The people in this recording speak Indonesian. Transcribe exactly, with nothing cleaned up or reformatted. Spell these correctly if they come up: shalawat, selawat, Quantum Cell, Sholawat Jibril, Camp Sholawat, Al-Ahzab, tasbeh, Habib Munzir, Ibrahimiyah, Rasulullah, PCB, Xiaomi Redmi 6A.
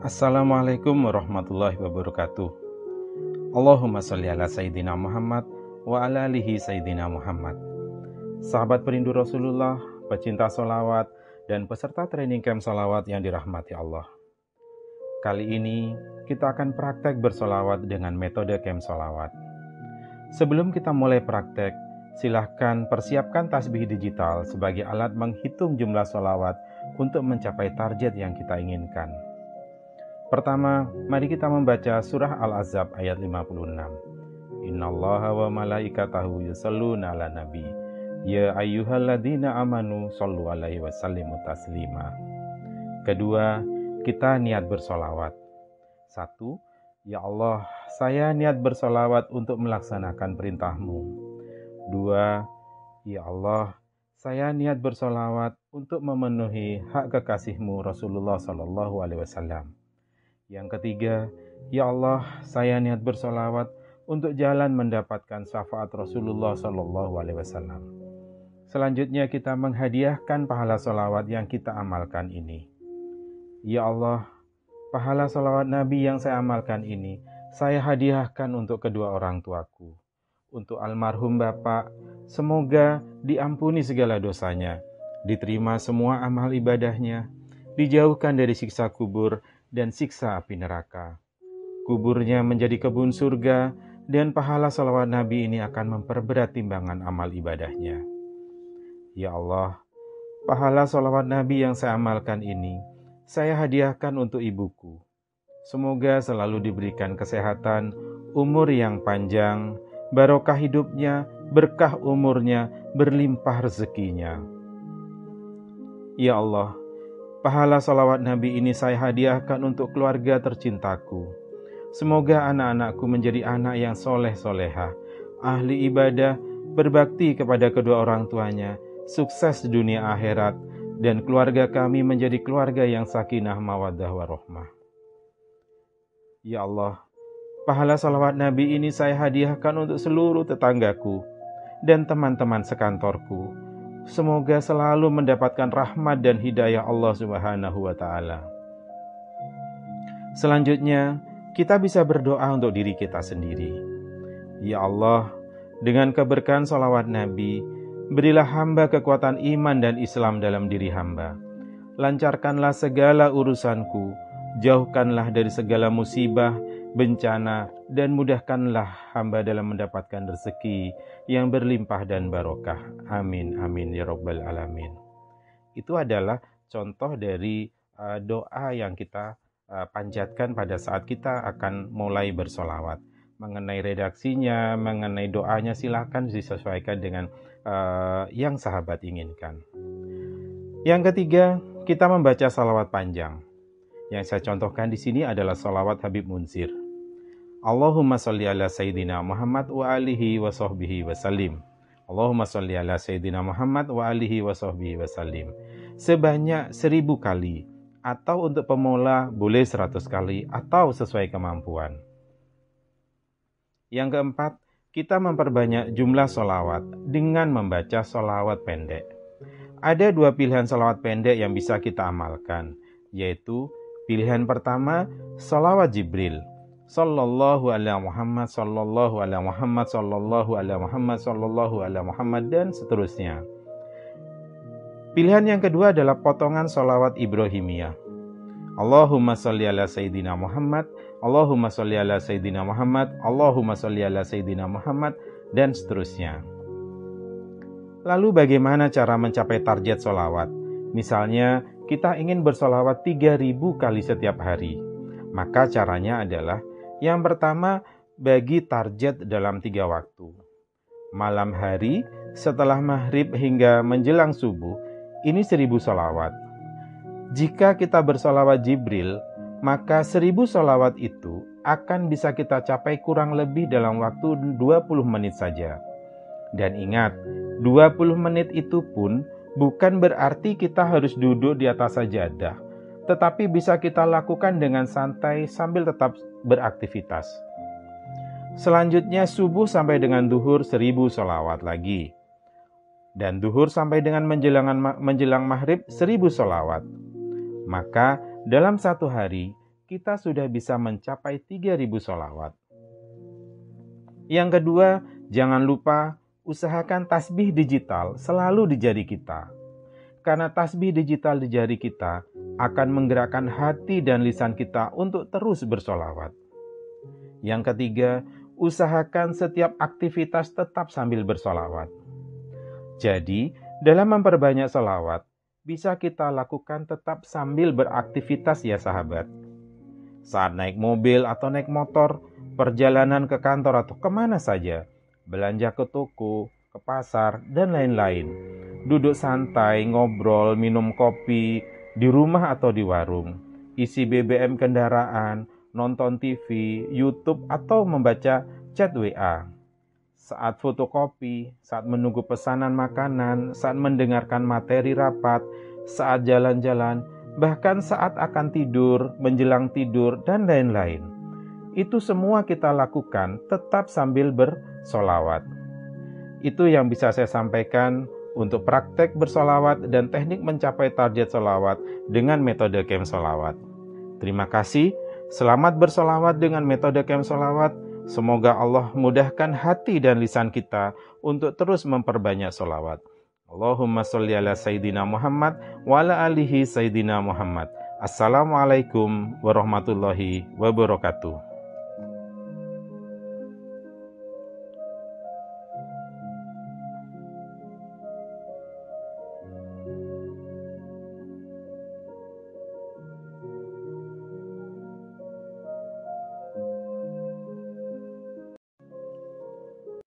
Assalamualaikum warahmatullahi wabarakatuh. Allahumma sholli ala Sayyidina Muhammad wa ala alihi Sayyidina Muhammad. Sahabat perindu Rasulullah, pecinta sholawat, dan peserta training camp sholawat yang dirahmati Allah. Kali ini kita akan praktek bersolawat dengan metode camp sholawat. Sebelum kita mulai praktek, silahkan persiapkan tasbih digital sebagai alat menghitung jumlah sholawat untuk mencapai target yang kita inginkan. Pertama, mari kita membaca surah Al-Ahzab ayat lima puluh enam. Innallaha wa malaikatahu yusholluna 'alan nabi. Ya ayyuhalladzina amanu shollu 'alaihi wa sallimu taslima. Kedua, kita niat bersolawat. Satu, ya Allah, saya niat bersolawat untuk melaksanakan perintah-Mu. Dua, ya Allah, saya niat bersolawat untuk memenuhi hak kekasih-Mu Rasulullah Shallallahu Alaihi Wasallam. Yang ketiga, ya Allah, saya niat bersolawat untuk jalan mendapatkan syafaat Rasulullah Shallallahu Alaihi Wasallam. Selanjutnya kita menghadiahkan pahala solawat yang kita amalkan ini. Ya Allah, pahala solawat Nabi yang saya amalkan ini, saya hadiahkan untuk kedua orang tuaku. Untuk almarhum Bapak, semoga diampuni segala dosanya, diterima semua amal ibadahnya, dijauhkan dari siksa kubur dan siksa api neraka. Kuburnya menjadi kebun surga, dan pahala sholawat Nabi ini akan memperberat timbangan amal ibadahnya. Ya Allah, pahala sholawat Nabi yang saya amalkan ini, saya hadiahkan untuk ibuku. Semoga selalu diberikan kesehatan, umur yang panjang, barokah hidupnya, berkah umurnya, berlimpah rezekinya. Ya Allah, pahala sholawat Nabi ini saya hadiahkan untuk keluarga tercintaku. Semoga anak-anakku menjadi anak yang soleh-soleha, ahli ibadah, berbakti kepada kedua orang tuanya, sukses dunia akhirat, dan keluarga kami menjadi keluarga yang sakinah, mawaddah, warohmah. Ya Allah, pahala sholawat Nabi ini saya hadiahkan untuk seluruh tetanggaku dan teman-teman sekantorku. Semoga selalu mendapatkan rahmat dan hidayah Allah Subhanahu wa Ta'ala. Selanjutnya, kita bisa berdoa untuk diri kita sendiri. Ya Allah, dengan keberkahan sholawat Nabi, berilah hamba kekuatan iman dan Islam dalam diri hamba. Lancarkanlah segala urusanku, jauhkanlah dari segala musibah, bencana, dan mudahkanlah hamba dalam mendapatkan rezeki yang berlimpah dan barokah. Amin, amin, ya Rabbal Alamin. Itu adalah contoh dari uh, doa yang kita uh, panjatkan pada saat kita akan mulai bersolawat. Mengenai redaksinya, mengenai doanya, silahkan disesuaikan dengan uh, yang sahabat inginkan. Yang ketiga, kita membaca salawat panjang. Yang saya contohkan di sini adalah salawat Habib Munzir. Allahumma sholli ala Sayyidina Muhammad wa alihi wa sahbihi wa sallim. Allahumma sholli ala Sayyidina Muhammad wa alihi wa sahbihi wa sallim. Sebanyak seribu kali, atau untuk pemula boleh seratus kali, atau sesuai kemampuan. Yang keempat, kita memperbanyak jumlah sholawat dengan membaca sholawat pendek. Ada dua pilihan sholawat pendek yang bisa kita amalkan, yaitu pilihan pertama, sholawat jibril. Sallallahu ala Muhammad, sallallahu ala Muhammad, sallallahu ala Muhammad, sallallahu ala Muhammad, dan seterusnya. Pilihan yang kedua adalah potongan sholawat Ibrahimiyah. Allahumma sholli ala Sayyidina Muhammad, Allahumma sholli ala Sayyidina Muhammad, Allahumma sholli ala Sayyidina Muhammad, dan seterusnya. Lalu bagaimana cara mencapai target sholawat? Misalnya, kita ingin bersolawat tiga ribu kali setiap hari. Maka caranya adalah, yang pertama, bagi target dalam tiga waktu. Malam hari, setelah maghrib hingga menjelang subuh, ini seribu sholawat. Jika kita bersolawat Jibril, maka seribu sholawat itu akan bisa kita capai kurang lebih dalam waktu dua puluh menit saja. Dan ingat, dua puluh menit itu pun bukan berarti kita harus duduk di atas sajadah, tetapi bisa kita lakukan dengan santai sambil tetap beraktivitas. Selanjutnya subuh sampai dengan duhur seribu sholawat lagi. Dan duhur sampai dengan menjelang, menjelang maghrib seribu sholawat. Maka dalam satu hari kita sudah bisa mencapai tiga ribu sholawat. Yang kedua, jangan lupa usahakan tasbih digital selalu di jari kita. Karena tasbih digital di jari kita akan menggerakkan hati dan lisan kita untuk terus bersholawat. Yang ketiga, usahakan setiap aktivitas tetap sambil bersholawat. Jadi, dalam memperbanyak sholawat, bisa kita lakukan tetap sambil beraktivitas ya sahabat. Saat naik mobil atau naik motor, perjalanan ke kantor atau kemana saja, belanja ke toko, ke pasar, dan lain-lain. Duduk santai, ngobrol, minum kopi, di rumah atau di warung, isi B B M kendaraan, nonton T V, YouTube, atau membaca chat W A. Saat fotokopi, saat menunggu pesanan makanan, saat mendengarkan materi rapat, saat jalan-jalan, bahkan saat akan tidur, menjelang tidur, dan lain-lain. Itu semua kita lakukan tetap sambil bersholawat. Itu yang bisa saya sampaikan untuk praktek bersholawat dan teknik mencapai target sholawat dengan metode Camp Sholawat. Terima kasih. Selamat bersholawat dengan metode Camp Sholawat. Semoga Allah mudahkan hati dan lisan kita untuk terus memperbanyak sholawat. Allahumma sholli ala Sayyidina Muhammad wa ala alihi Sayyidina Muhammad. Assalamualaikum warahmatullahi wabarakatuh.